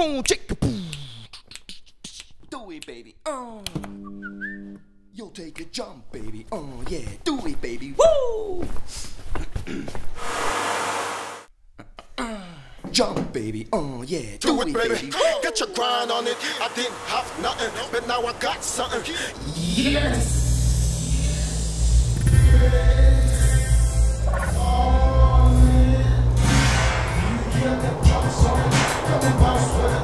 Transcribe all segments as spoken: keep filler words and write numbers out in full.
boom, chicka, boom. Do it, baby. Oh. You'll take a jump, baby. Oh, yeah. Do it, baby. Woo! Jump, baby. Oh, yeah. Do, Do it, it, baby. baby. Get your grind on it. I didn't have nothing, but now I got something. Yes! Yes. Oh, you get that jump, son. Come and bounce with it.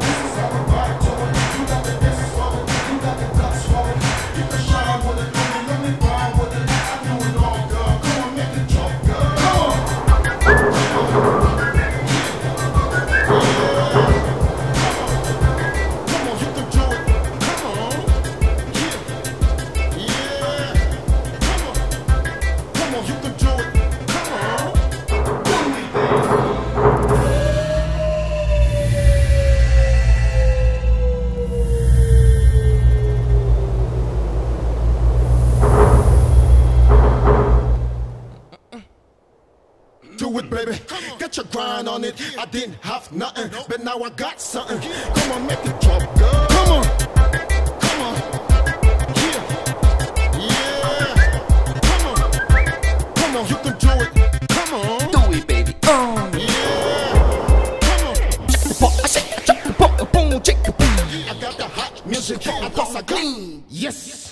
Get your grind on it. I didn't have nothing, but now I got something. Come on, make it drop, girl. Come on, come on, yeah, yeah. Come on, come on, you can do it. Come on, do it, baby. Oh, yeah. Come on. I got the hot music. I got the clean. Yes.